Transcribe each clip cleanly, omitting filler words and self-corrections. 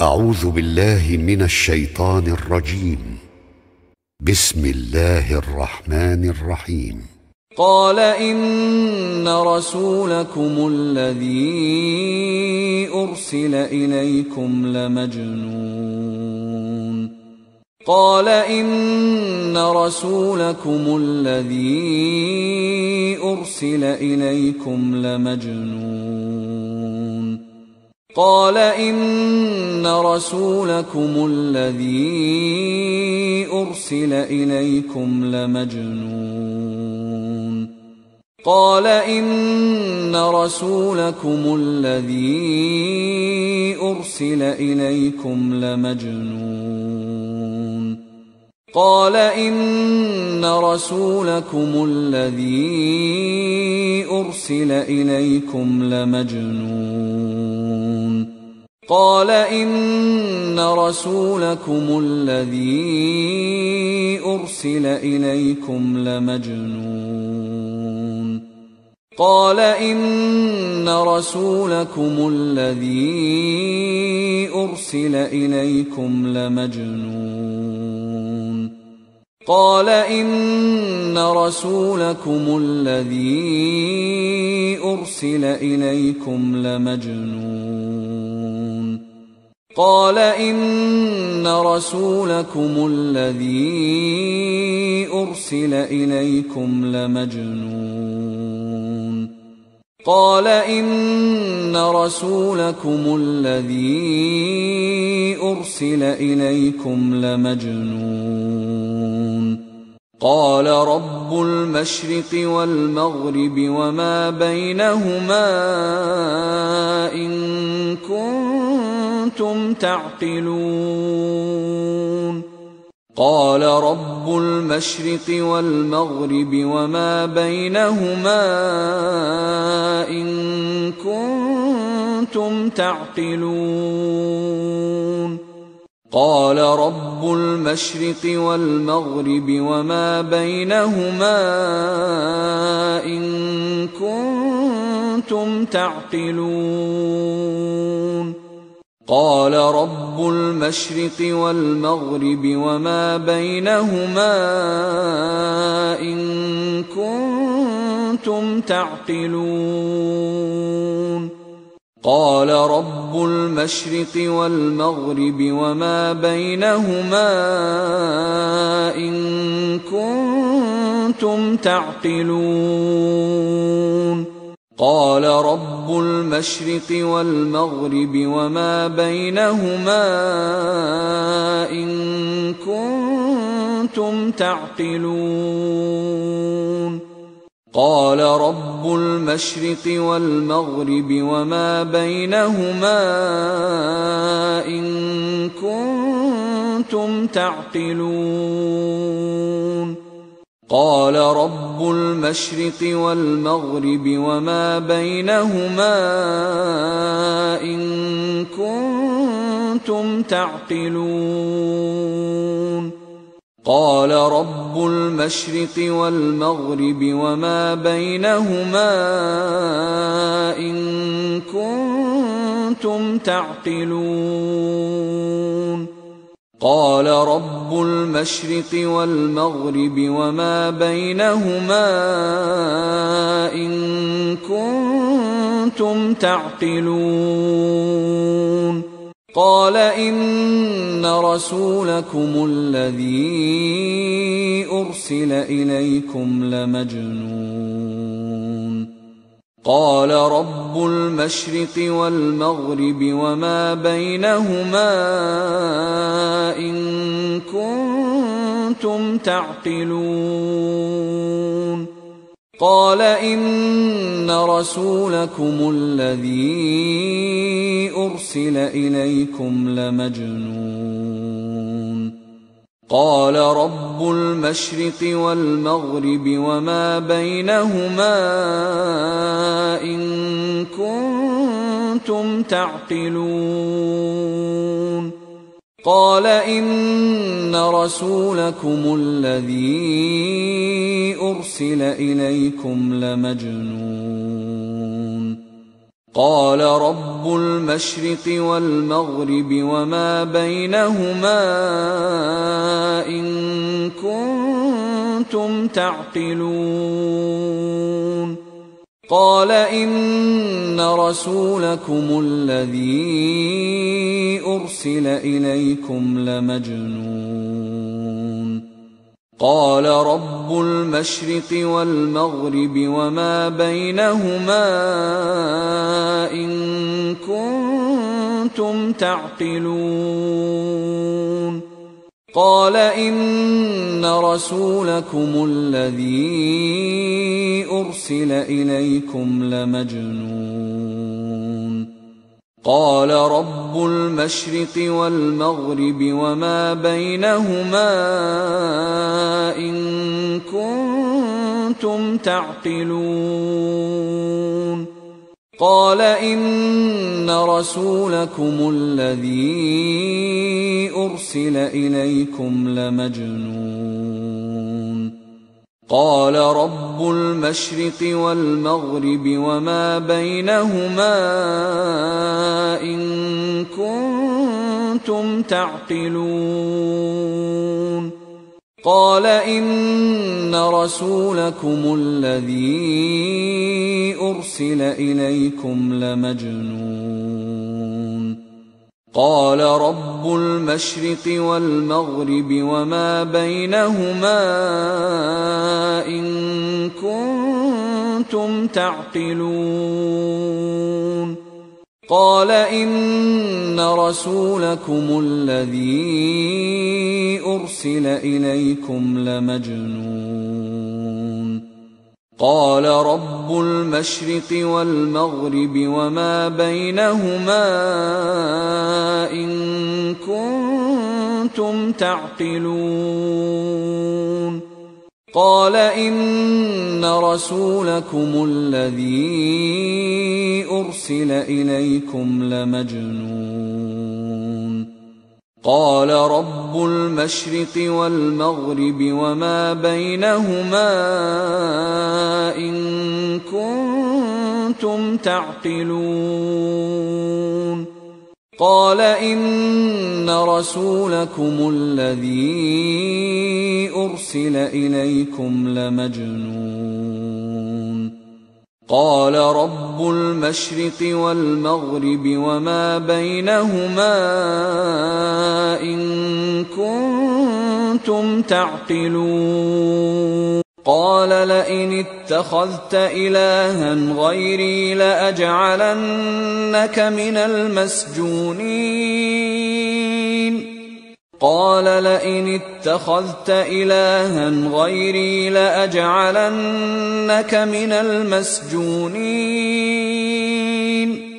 أعوذ بالله من الشيطان الرجيم. بسم الله الرحمن الرحيم. قال إن رسولكم الذي أرسل إليكم لمجنون. قال إن رسولكم الذي أرسل إليكم لمجنون. قال إن رسولكم الذي أرسل إليكم لمجنون. قال إن رسولكم الذي أرسل إليكم لمجنون. قال إن رسولكم الذي أرسل إليكم لمجنون. قال إن رسولكم الذي أرسل إليكم لمجنون. قال إن رسولكم الذي أرسل إليكم لمجنون. قال إن رسولكم الذي أرسل إليكم لمجنون. قال إن رسولكم الذي أرسل إليكم لمجنون. قال إن رسولكم الذي أرسل إليكم لمجنون. قال رب المشرق والمغرب وما بينهما إن كنتم تعقلون. قال رب المشرق والمغرب وما بينهما إن كنتم تعقلون. قال رب المشرق والمغرب وما بينهما إن كنتم تعقلون. قال رب المشرق والمغرب وما بينهما إن كنتم تعقلون. قال رب المشرق والمغرب وما بينهما إن كنتم تعقلون. قال رب المشرق والمغرب وما بينهما إن كنتم تعقلون. قال رب المشرق والمغرب وما بينهما إن كنتم تعقلون. قال رب المشرق والمغرب وما بينهما إن كنتم تعقلون. قال رب المشرق والمغرب وما بينهما إن كنتم تعقلون. قال رب المشرق والمغرب وما بينهما إن كنتم تعقلون. قال إن رسولكم الذي أرسل إليكم لمجنون. قال رب المشرق والمغرب وما بينهما إن كنتم تعقلون. قال إن رسولكم الذي أرسل إليكم لمجنون. قال رب المشرق والمغرب وما بينهما إن كنتم تعقلون. قال إن رسولكم الذي أرسل إليكم لمجنون. قال رب المشرق والمغرب وما بينهما إن كنتم تعقلون قال إن رسولكم الذي أرسل إليكم لمجنون قال رب المشرق والمغرب وما بينهما إن كنتم تعقلون قال إن رسولكم الذي أرسل إليكم لمجنون قال رب المشرق والمغرب وما بينهما إن كنتم تعقلون قال إن رسولكم الذي أرسل إليكم لمجنون قال رب المشرق والمغرب وما بينهما إن كنتم تعقلون قال إن رسولكم الذي أرسل إليكم لمجنون قال رب المشرق والمغرب وما بينهما إن كنتم تعقلون قال إن رسولكم الذي أرسل إليكم لمجنون قال رب المشرق والمغرب وما بينهما إن كنتم تعقلون قال إن رسولكم الذي أرسل إليكم لمجنون قال رب المشرق والمغرب وما بينهما إن كنتم تعقلون قال إن رسولكم الذي أرسل إليكم لمجنون قال رب المشرق والمغرب وما بينهما إن كنتم تعقلون قال لئن اتخذت إلها غيري لأجعلنك من المسجونين قال لئن اتخذت إلها غيري لأجعلنك من المسجونين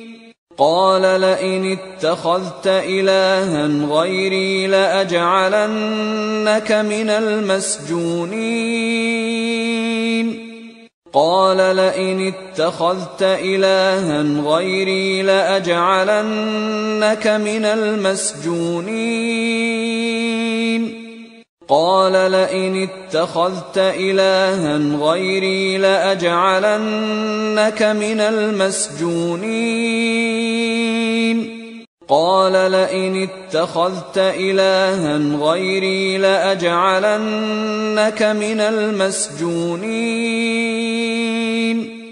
قال لئن اتخذت إلها غيري لأجعلنك من المسجونين قال لئن اتخذت إلها غيري لأجعلنك من المسجونين قال لئن اتخذت إلها غيري لأجعلنك من المسجونين قال لئن اتخذت إلها غيري لأجعلنك من المسجونين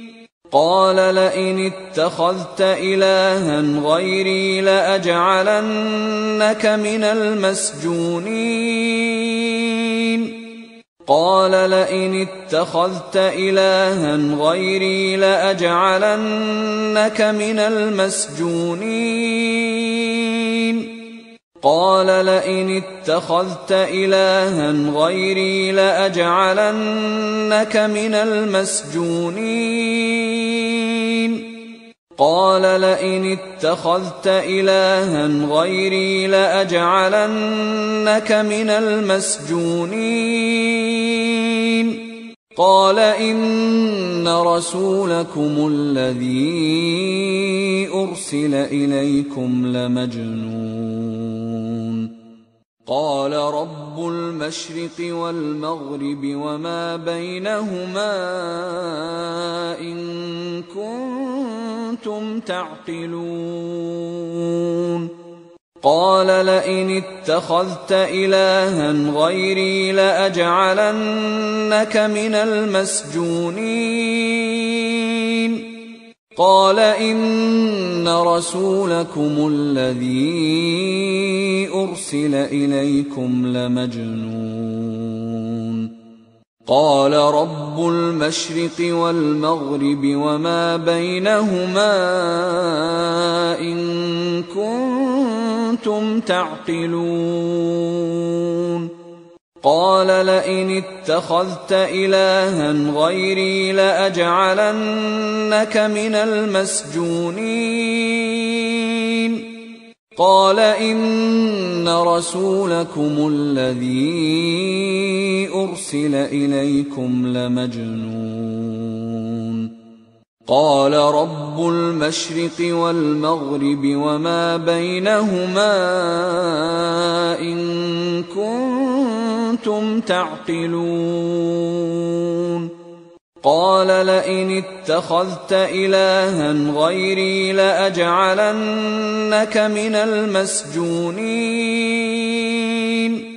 قال لئن اتخذت إلها غيري لأجعلنك من المسجونين قال لئن اتخذت إلها غيري لأجعلنك من المسجونين قال لئن اتخذت إلها غيري لأجعلنك من المسجونين قال لئن اتخذت إلها غيري لأجعلنك من المسجونين قال إن رسولكم الذي أرسل إليكم لمجنون قال رب المشرق والمغرب وما بينهما إن كنتم تعقلون قال لئن اتخذت إلها غيري لأجعلنك من المسجونين قال إن رسولكم الذي أرسل إليكم لمجنون قال رب المشرق والمغرب وما بينهما إن كنتم تعقلون قال لئن اتخذت إلها غيري لأجعلنك من المسجونين قال إن رسولكم الذي أرسل إليكم لمجنون قال رب المشرق والمغرب وما بينهما إن كنتم تعقلون قال لئن اتخذت إلها غيري لأجعلنك من المسجونين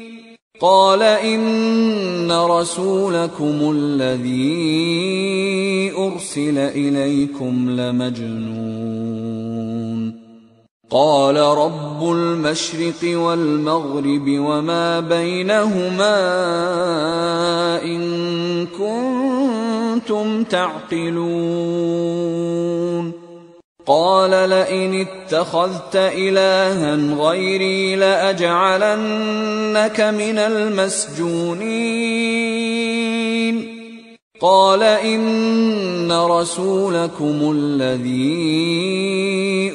قال إن رسولكم الذي أرسل إليكم لمجنون قال رب المشرق والمغرب وما بينهما إن كنتم تعقلون قال لئن اتخذت إلها غيري لأجعلنك من المسجونين قال إن رسولكم الذي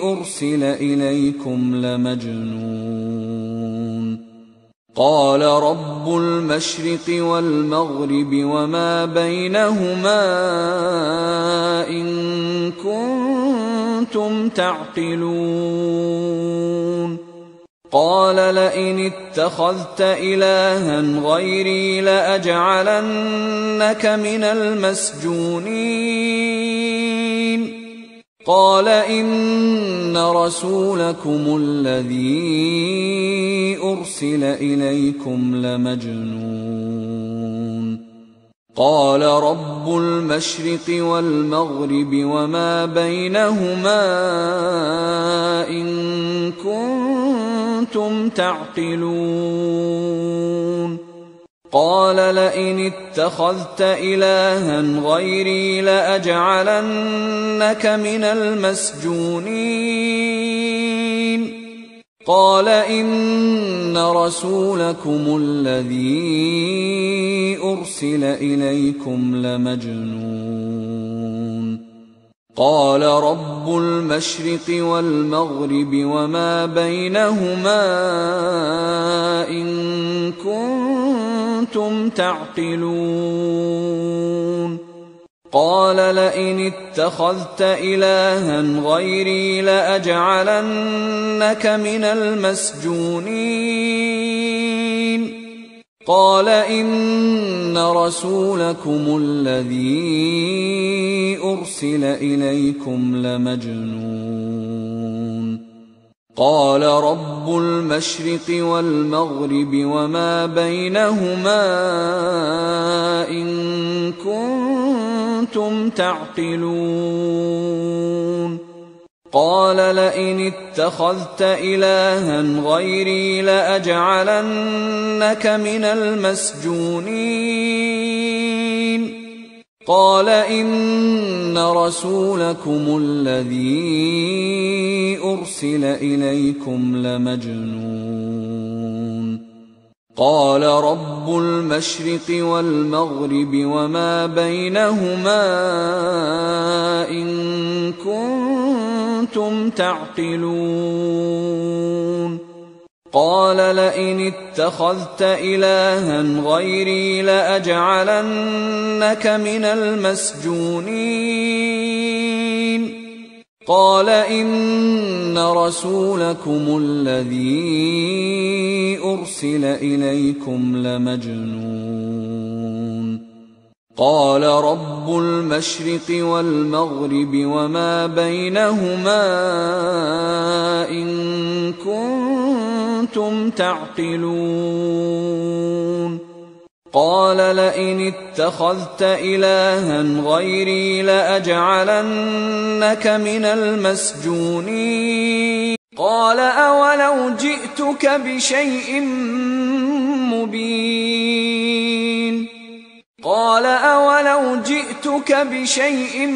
أرسل إليكم لمجنون قال رب المشرق والمغرب وما بينهما إن كنتم تعقلون قال لئن اتخذت إلها غيري لأجعلنك من المسجونين قال إن رسولكم الذي أرسل إليكم لمجنون قال رب المشرق والمغرب وما بينهما إن كنتم تعقلون قال لئن اتخذت إلها غيري لأجعلنك من المسجونين قال إن رسولكم الذي أرسل إليكم لمجنون قال رب المشرق والمغرب وما بينهما إن كنتم تعقلون قال لئن اتخذت إلها غيري لأجعلنك من المسجونين قال إن رسولكم الذي أرسل إليكم لمجنون قال رب المشرق والمغرب وما بينهما إن كنتم تعقلون قال لئن اتخذت إلها غيري لأجعلنك من المسجونين قال إن رسولكم الذي أرسل إليكم لمجنون قال رب المشرق والمغرب وما بينهما إن كنتم تعقلون قال لئن اتخذت إلها غيري لأجعلنك من المسجونين قال إن رسولكم الذي أرسل إليكم لمجنون قال رب المشرق والمغرب وما بينهما إن كنتم تعقلون قال لئن اتخذت إلها غيري لأجعلنك من المسجونين قال أولو جئتك بشيء مبين قال أولو جئتك بشيء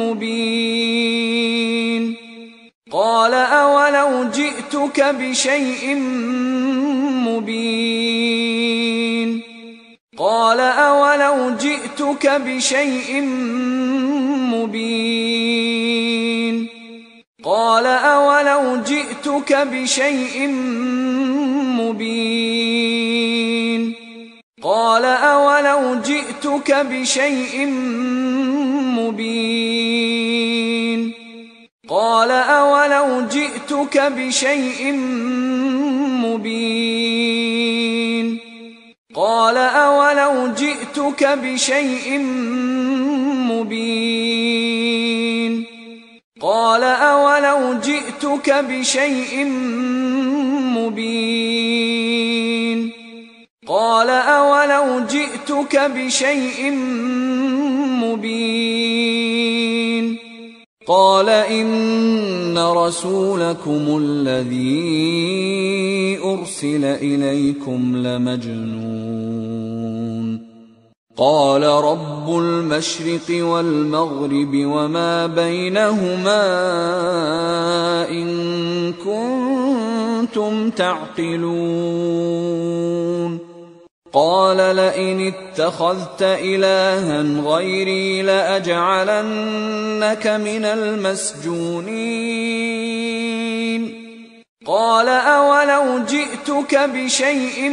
مبين قال أولو جئتك بشيء مبين قال أولو جئتك بشيء مبين قال أولو جئتك بشيء مبين قال أولو جئتك بشيء مبين قال أولو جئتك بشيء مبين قال أولو جئتك بشيء مبين قال أولو جئتك بشيء مبين قال أولو جئتك بشيء مبين قال إن رسولكم الذي أرسل إليكم لمجنون قال رب المشرق والمغرب وما بينهما إن كنتم تعقلون قال لئن اتخذت إلها غيري لأجعلنك من المسجونين قال أولو جئتك بشيء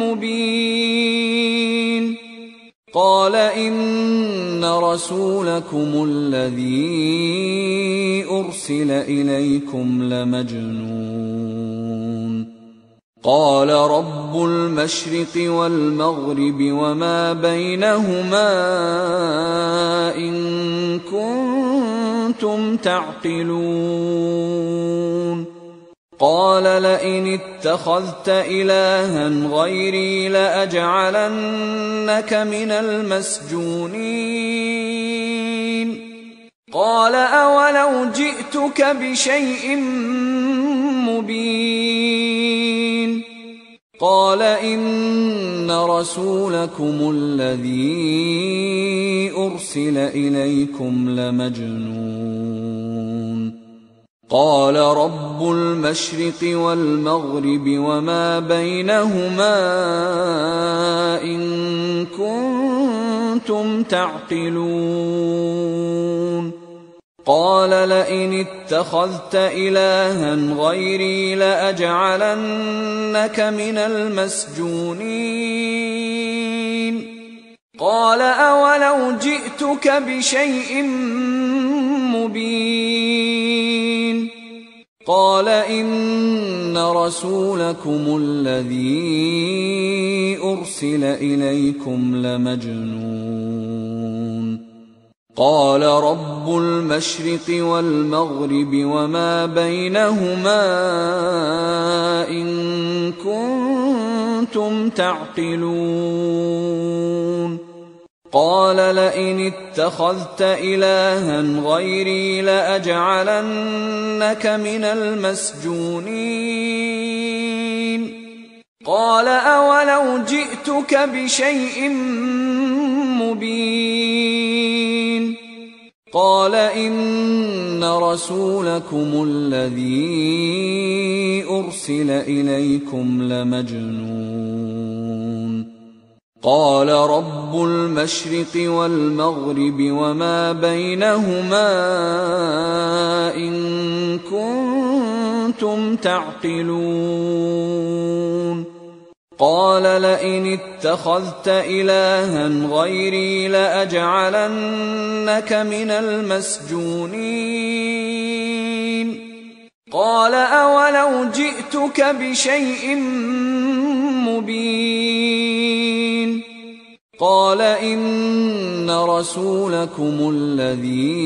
مبين قال إن رسولكم الذي أرسل إليكم لمجنون قال رب المشرق والمغرب وما بينهما إن كنتم تعقلون قال لئن اتخذت إلها غيري لأجعلنك من المسجونين قال أولو جئتك بشيء مبين قال إن رسولكم الذي أرسل إليكم لمجنون قال رب المشرق والمغرب وما بينهما إن كنتم تعقلون قال لئن اتخذت إلها غيري لأجعلنك من المسجونين قال أولو جئتك بشيء مبين قال إن رسولكم الذي أرسل إليكم لمجنون قال رب المشرق والمغرب وما بينهما إن كنتم تعقلون قال لئن اتخذت إلها غيري لأجعلنك من المسجونين قال أولو جئتك بشيء مبين قال إن رسولكم الذي أرسل إليكم لمجنون قال رب المشرق والمغرب وما بينهما إن كنتم تعقلون قال لئن اتخذت إلها غيري لأجعلنك من المسجونين قال أولو جئتك بشيء مبين قال إن رسولكم الذي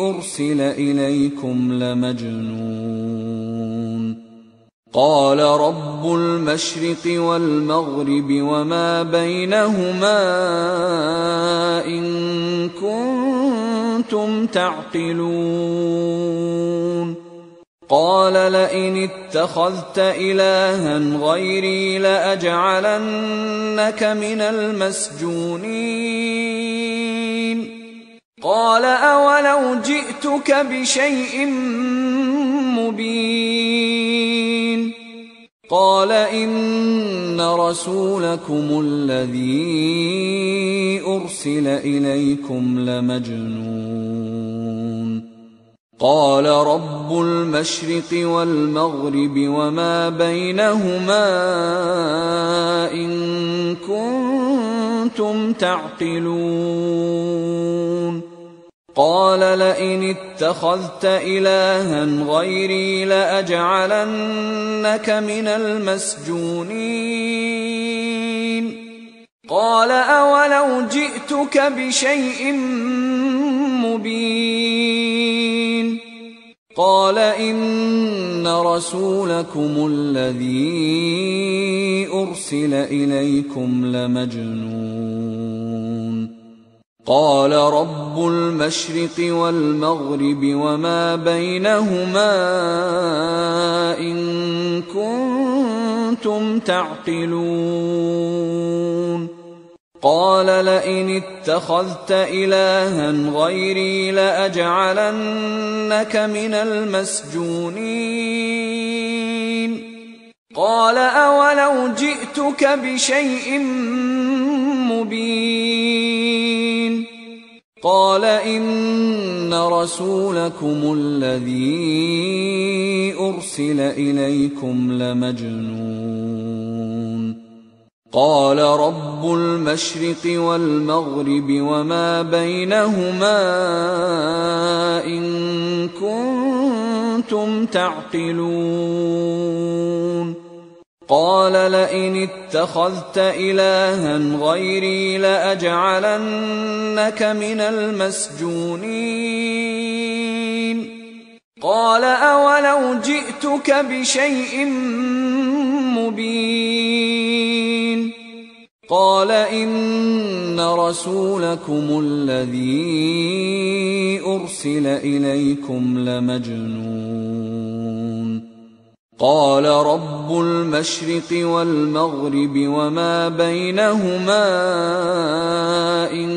أرسل إليكم لمجنون قال رب المشرق والمغرب وما بينهما إن كنتم تعقلون قال لئن اتخذت إلها غيري لأجعلنك من المسجونين قال أولو جئتك بشيء مبين قال إن رسولكم الذي أرسل إليكم لمجنون قال رب المشرق والمغرب وما بينهما إن كنتم تعقلون قال لئن اتخذت إلها غيري لأجعلنك من المسجونين قال أولو جئتك بشيء مبين قال إن رسولكم الذي أرسل إليكم لمجنون قال رب المشرق والمغرب وما بينهما إن كنتم تعقلون قال لئن اتخذت إلها غيري لأجعلنك من المسجونين قال أولو جئتك بشيء مبين قال إن رسولكم الذي أرسل إليكم لمجنون قال رب المشرق والمغرب وما بينهما إن كنتم تعقلون قال لئن اتخذت إلها غيري لأجعلنك من المسجونين قال أولو جئتك بشيء مبين قال إن رسولكم الذي أرسل إليكم لمجنون قال رب المشرق والمغرب وما بينهما إن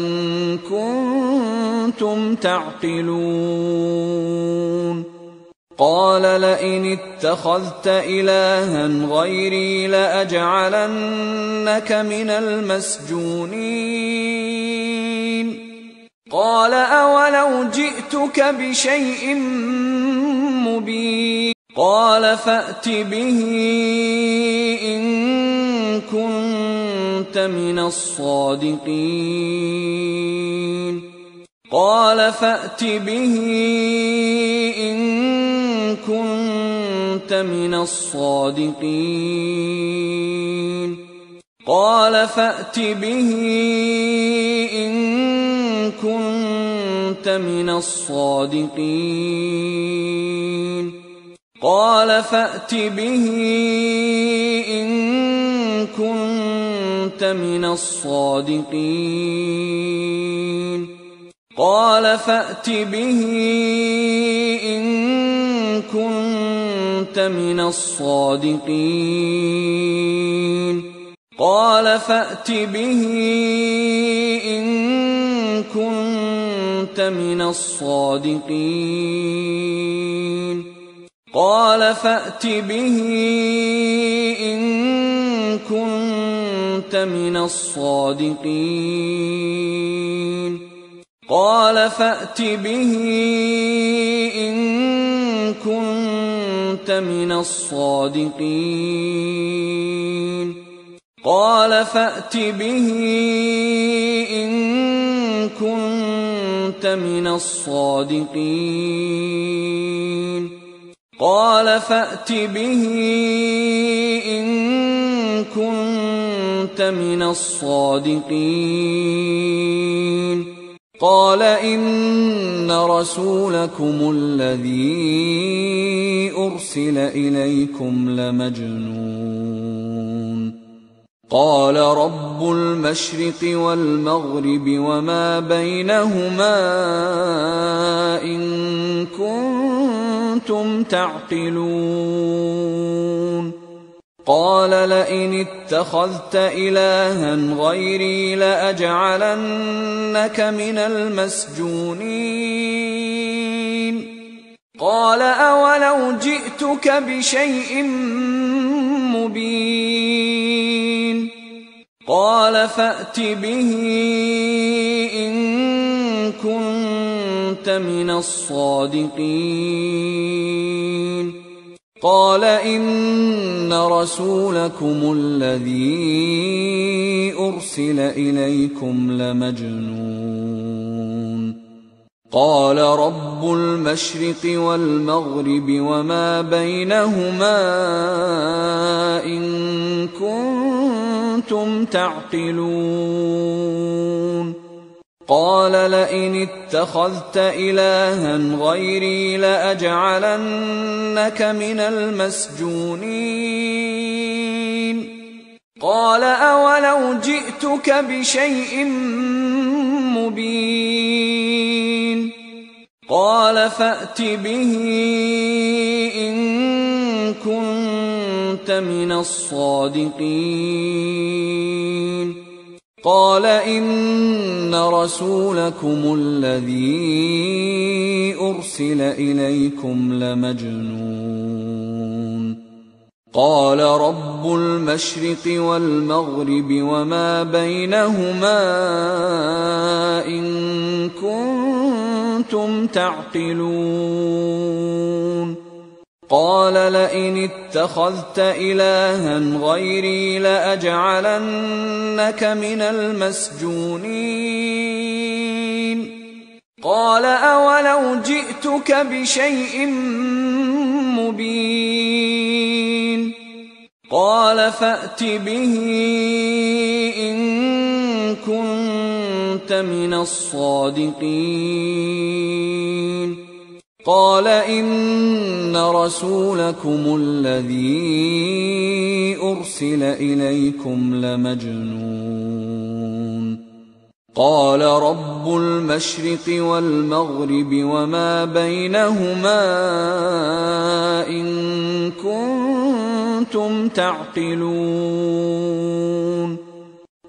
كنتم تعقلون قال لئن اتخذت إلها غيري لأجعلنك من المسجونين قال أولو جئتك بشيء مبين قال فأت به إن كنت من الصادقين قال فأت به إن كنت من الصادقين قال فأت به إن كنت من الصادقين قال فأت به إن كنت من الصادقين قال فأت به إن كنت من الصادقين قال فأت به إن كنت من الصادقين قال فأت به إن كنت من الصادقين قال فأت به إن كنت من الصادقين قال فأت به إن كنت من الصادقين قال فأت به إن كنت من الصادقين. قال إن رسولكم الذي أرسل إليكم لمجنون. قال رب المشرق والمغرب وما بينهما إن كنتم تعقلون. قال لئن اتخذت إلها غيري لأجعلنك من المسجونين. قال أولو جئتك بشيء مبين. قال فأت به إن كنت من الصادقين. قال إن رسولكم الذي أرسل إليكم لمجنون. قال رب المشرق والمغرب وما بينهما إن كنتم تعقلون. قال لئن اتخذت إلها غيري لأجعلنك من المسجونين. قال أولو جئتك بشيء مبين. قال فأت به إن كنت من الصادقين. قال إن رسولكم الذي أرسل إليكم لمجنون. قال رب المشرق والمغرب وما بينهما إن كنتم تعقلون. قال لئن اتخذت إلها غيري لأجعلنك من المسجونين. قال أولو جئتك بشيء مبين. قال فأت به إن كنت من الصادقين. قال إن رسولكم الذي أرسل إليكم لمجنون. قال رب المشرق والمغرب وما بينهما إن كنتم تعقلون.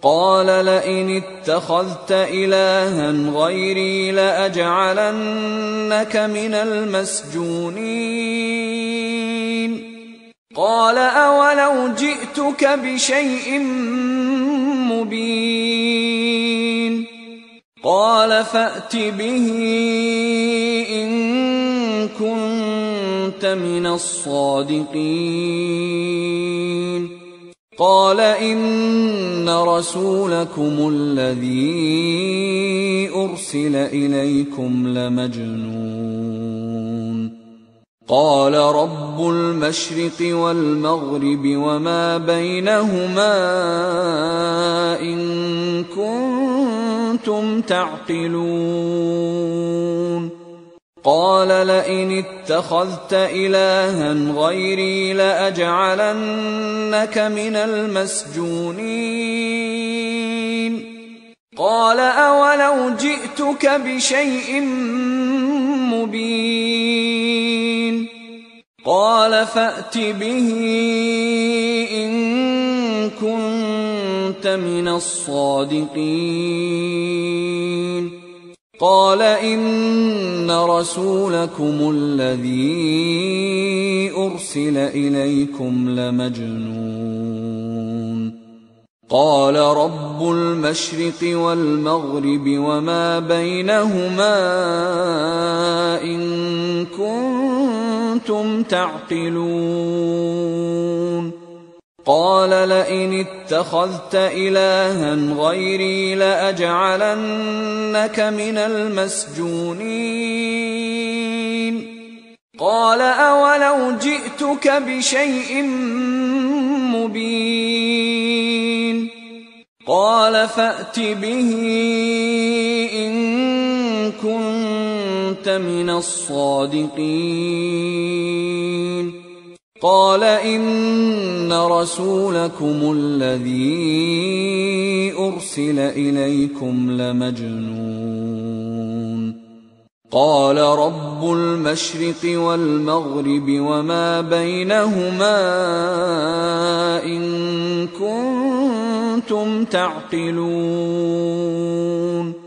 قال لئن اتخذت إلها غيري لأجعلنك من المسجونين. قال أولو جئتك بشيء مبين. قال فأت به إن كنت من الصادقين. قال إن رسولكم الذي أرسل إليكم لمجنون. قال رب المشرق والمغرب وما بينهما إن كنتم تعقلون. قال لئن اتخذت إلها غيري لأجعلنك من المسجونين. قال أولو جئتك بشيء مبين. قال فأت به إن كنت من الصادقين. قال إن رسولكم الذي أرسل إليكم لمجنون. قال رب المشرق والمغرب وما بينهما إن كنتم تعقلون. قال لئن اتخذت إلها غيري لأجعلنك من المسجونين. قال أولو جئتك بشيء مبين قال فأت به إن كنت من الصادقين قال إن رسولكم الذي أرسل إليكم لمجنون قال رب المشرق والمغرب وما بينهما إن كنتم تعقلون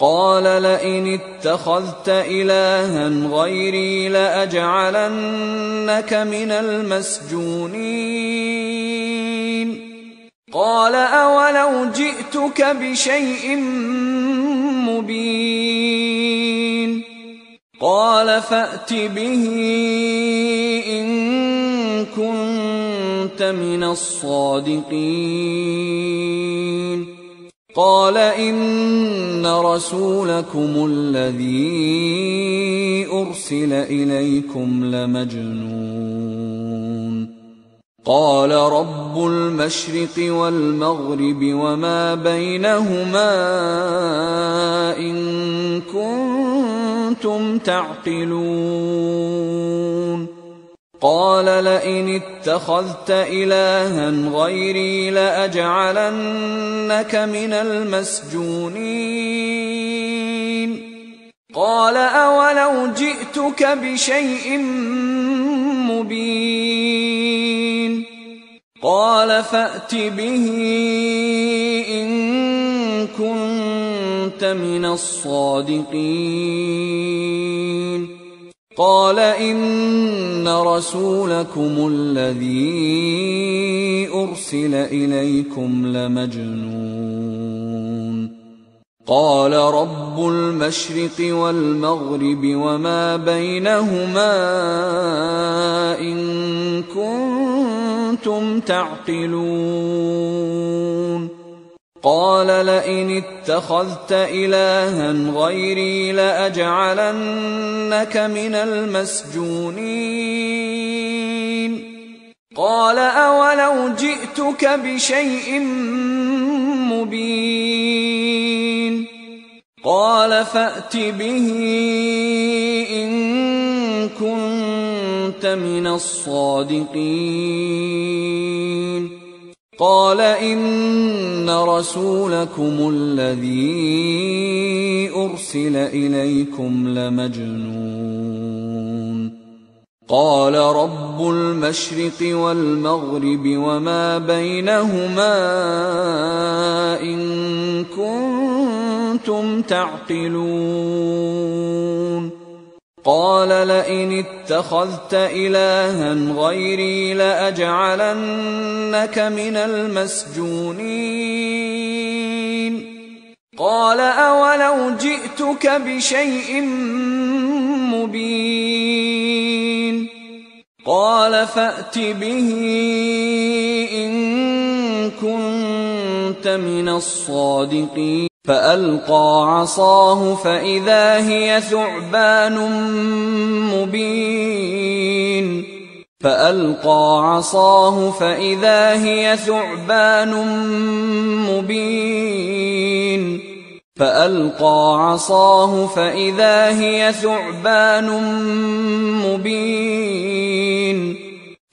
قال لئن اتخذت إلها غيري لأجعلنك من المسجونين قال أولو جئتك بشيء مبين قال فأت به إن كنت من الصادقين قال إن رسولكم الذي أرسل إليكم لمجنون قال رب المشرق والمغرب وما بينهما إن كنتم تعقلون قال لئن اتخذت إلها غيري لأجعلنك من المسجونين قال أولو جئتك بشيء مبين قال فأت به إن كنت من الصادقين قال إن رسولكم الذي أرسل إليكم لمجنون قال رب المشرق والمغرب وما بينهما إن كنتم تعقلون قال لئن اتخذت إلها غيري لأجعلنك من المسجونين قال أولو جئتك بشيء مبين قال فأت به إن كنت من الصادقين قال إن رسولكم الذي أرسل إليكم لمجنون قال رب المشرق والمغرب وما بينهما إن كنتم تعقلون قال لئن اتخذت إلها غيري لأجعلنك من المسجونين قال أولو جئتك بشيء مبين قال فأت به إن كنت من الصادقين فألقى عصاه فإذا هي ثعبان مبين فألقى عصاه فإذا هي ثعبان مبين فألقى عصاه فإذا هي ثعبان مبين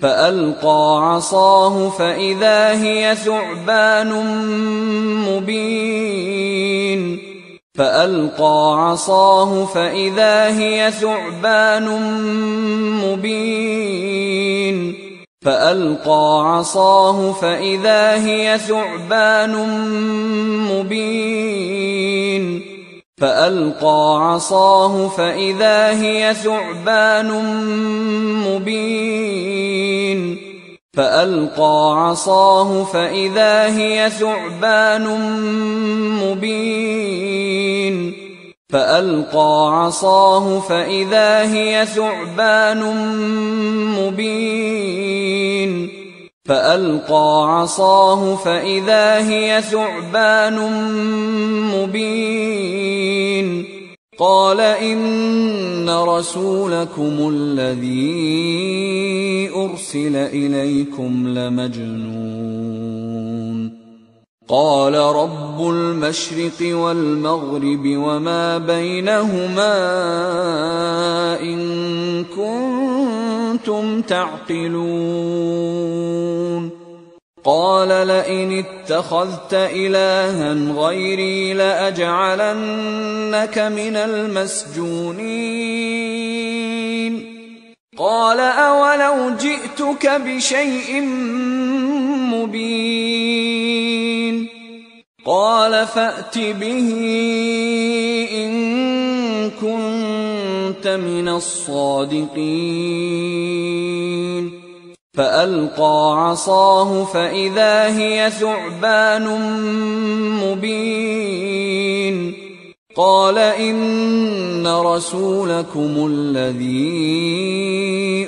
فألقى عصاه فإذا هي ثعبان مبين قال إن رسولكم الذي أرسل إليكم لمجنون قال رب المشرق والمغرب وما بينهما إن كنتم تعقلون قال لئن اتخذت إلها غيري لأجعلنك من المسجونين قال أولو جئتك بشيء مبين قال فأت به إن كنت من الصادقين فألقى عصاه فإذا هي ثعبان مبين قال إن رسولكم الذي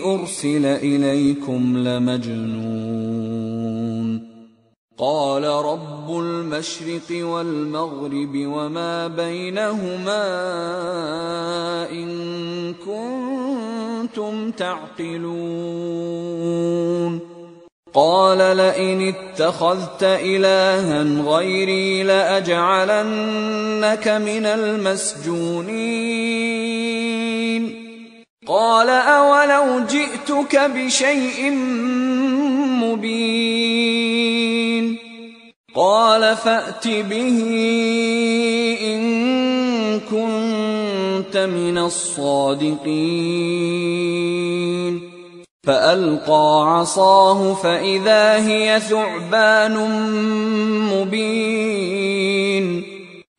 أرسل إليكم لمجنون قال رب المشرق والمغرب وما بينهما إن كنتم تعقلون قال لئن اتخذت إلها غيري لأجعلنك من المسجونين قال أولو جئتك بشيء مبين قال فأت به إن كنت من الصادقين فألقى عصاه فإذا هي ثعبان مبين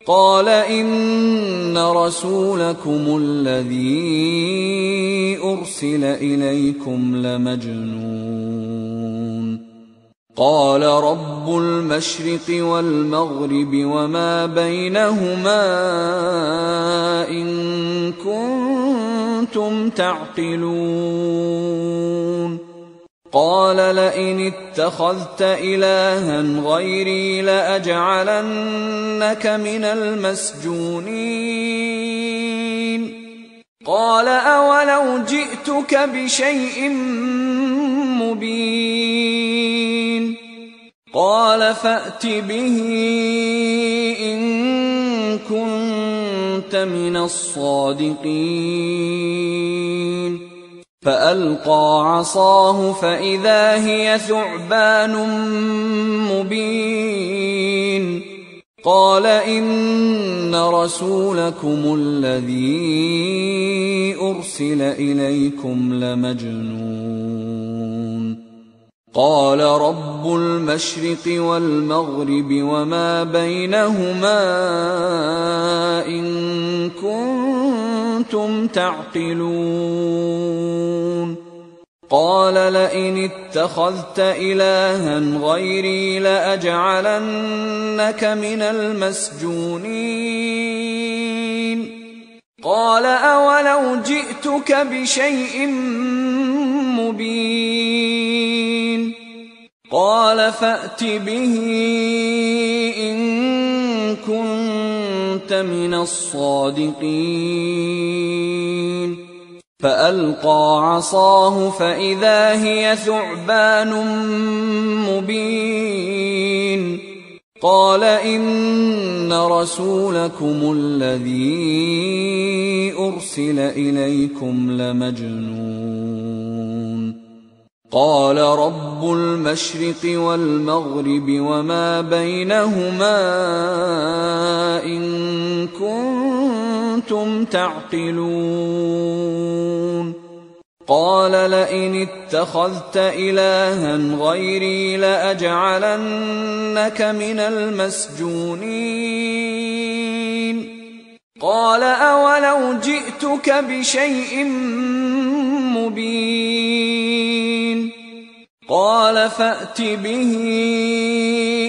قال إن رسولكم الذي أرسل إليكم لمجنون قال رب المشرق والمغرب وما بينهما إن كنتم تعقلون قال لئن اتخذت إلها غيري لأجعلنك من المسجونين قال أولو جئتك بشيء مبين قال فأت به إن كنت من الصادقين فألقى عصاه فإذا هي ثعبان مبين قال إن رسولكم الذي أرسل إليكم لمجنون قال رب المشرق والمغرب وما بينهما إن كنتم تعقلون قال لئن اتخذت إلها غيري لأجعلنك من المسجونين قال أولو جئتك بشيء مبين قال فأت به إن كنت من الصادقين فألقى عصاه فإذا هي ثعبان مبين قال إن رسولكم الذي أرسل إليكم لمجنون قال رب المشرق والمغرب وما بينهما إن كنتم تعقلون قال لئن اتخذت إلها غيري لأجعلنك من المسجونين قال أولو جئتك بشيء مبين قال فأت به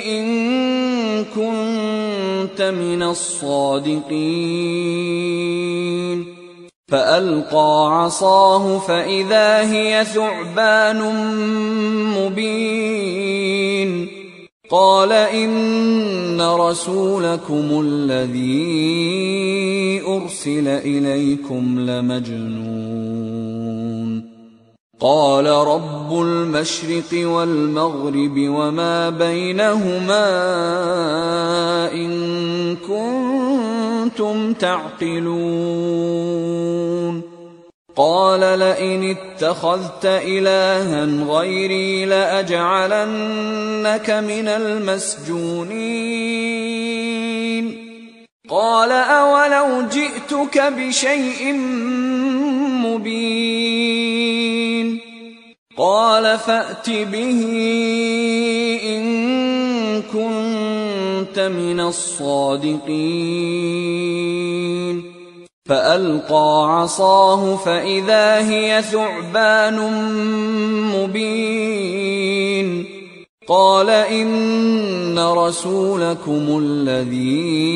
إن كنت من الصادقين فألقى عصاه فإذا هي ثعبان مبين قال إن رسولكم الذي أرسل إليكم لمجنون قال رب المشرق والمغرب وما بينهما إن كنتم تعقلون قال لئن اتخذت إلها غيري لأجعلنك من المسجونين قال أولو جئتك بشيء مبين قال فأت به إن كنت من الصادقين فألقى عصاه فإذا هي ثعبان مبين قال إن رسولكم الذي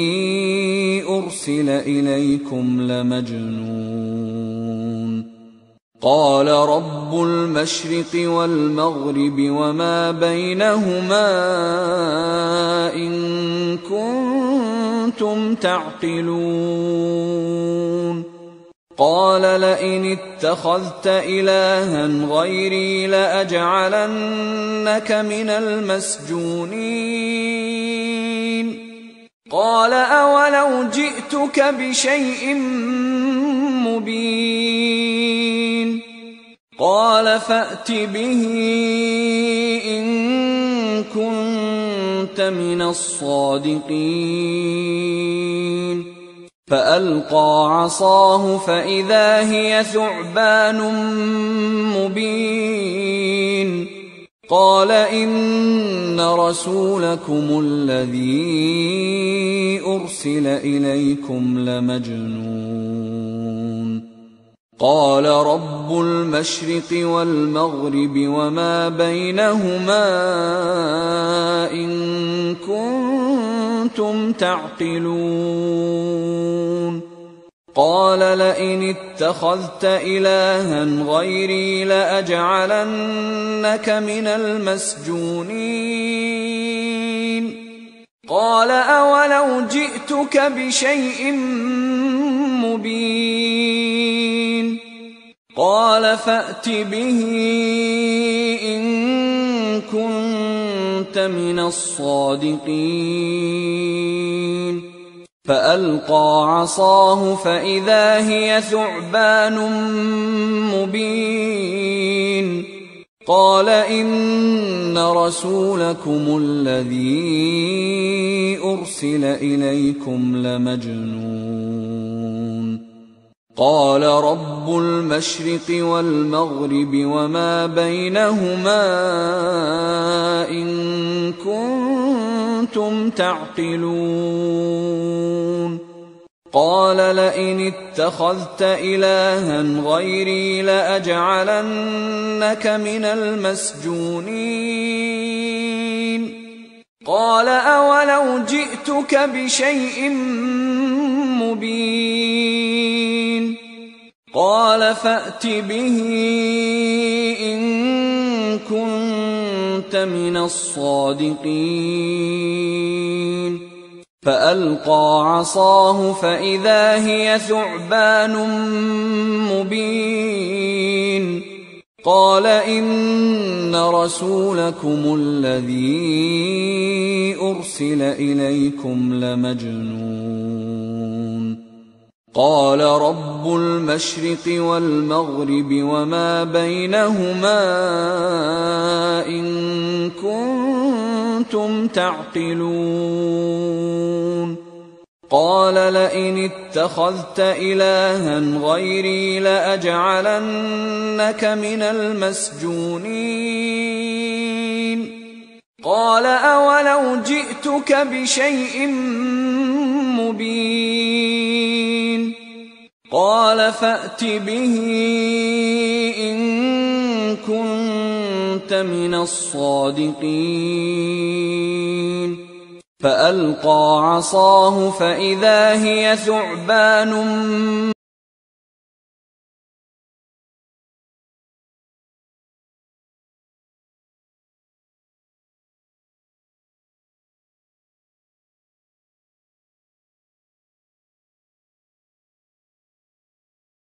أرسل إليكم لمجنون قال رب المشرق والمغرب وما بينهما إن كنتم تعقلون قال لئن اتخذت إلها غيري لأجعلنك من المسجونين قال أولو جئتك بشيء مبين قال فأت به إن كنت من الصادقين فألقى عصاه فإذا هي ثعبان مبين قال إن رسولكم الذي أرسل إليكم لمجنون قال رب المشرق والمغرب وما بينهما إن كنتم تعقلون قال لئن اتخذت إلها غيري لأجعلنك من المسجونين قال أولو جئتك بشيء مبين قال فأت به إن كنت من الصادقين فألقى عصاه فإذا هي ثعبان مبين قال إن رسولكم الذي أرسل إليكم لمجنون قال رب المشرق والمغرب وما بينهما إن كنتم تعقلون قال لئن اتخذت إلها غيري لأجعلنك من المسجونين قال أولو جئتك بشيء مبين قال فأت به إن كنت من الصادقين فألقى عصاه فإذا هي ثعبان مبين قال إن رسولكم الذي أرسل إليكم لمجنون قال رب المشرق والمغرب وما بينهما إن كنتم تعقلون قال لئن اتخذت إلها غيري لأجعلنك من المسجونين قال أولو جئتك بشيء مبين قال فأت به إن كنت من الصادقين فألقى عصاه فإذا هي ثعبان